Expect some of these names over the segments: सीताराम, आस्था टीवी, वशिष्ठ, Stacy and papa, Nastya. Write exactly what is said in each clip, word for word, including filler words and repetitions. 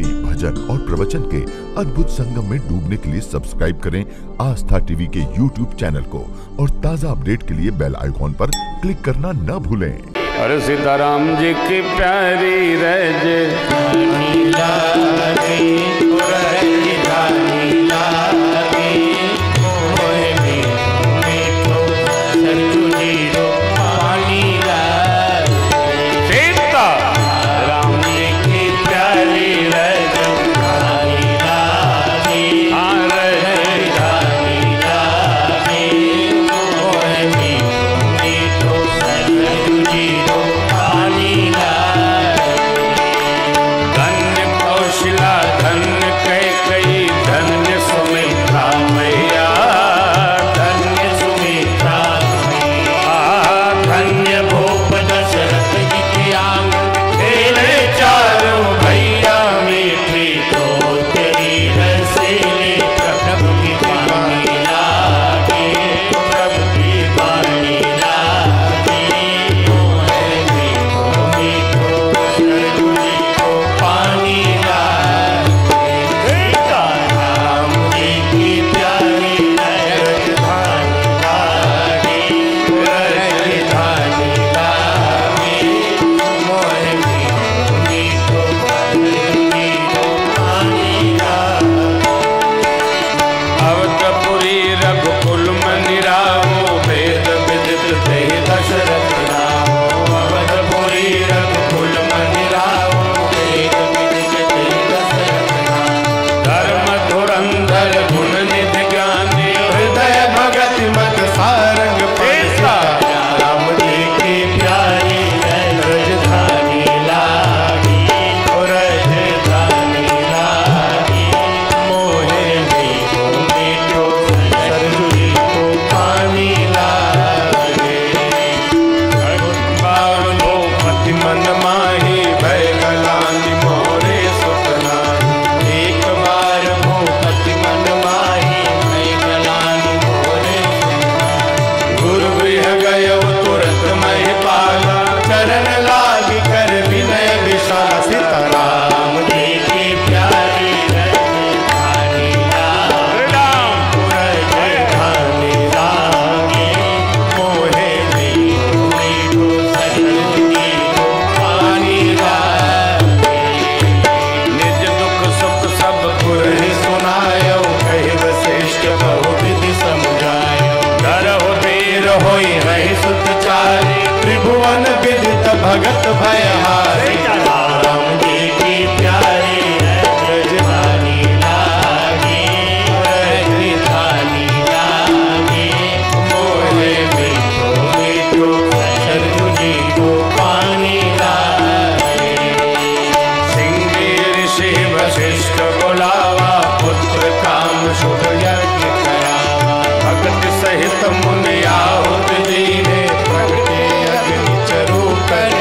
भक्ति, भजन और प्रवचन के अद्भुत संगम में डूबने के लिए सब्सक्राइब करें आस्था टीवी के यूट्यूब चैनल को और ताजा अपडेट के लिए बेल आइकॉन पर क्लिक करना न भूलें। अरे सीताराम जी की प्यारी रज त्रिभुवन विदित भगत भयहारी सीताराम जी की प्यारी रज धानी लागी, रज धानी लागी, मोहे मीठो मीठो सरजू जी को पानी लागे। सिंह ऋषि वशिष्ठ बुलावा, पुत्र काम शुभ यज्ञ करावा, भगत सहित मुनि आहुत दीने, कर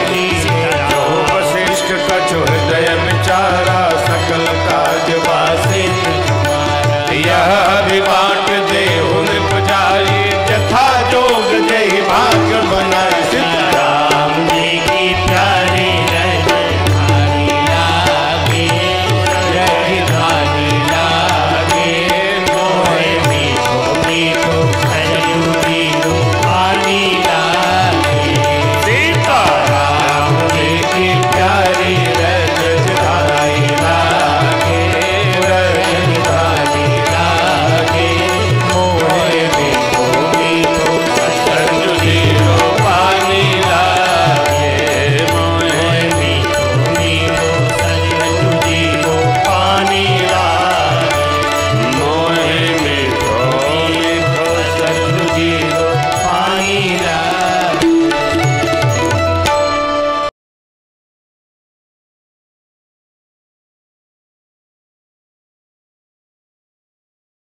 ली जो वशिष्ठ कछु हृदय विचारा।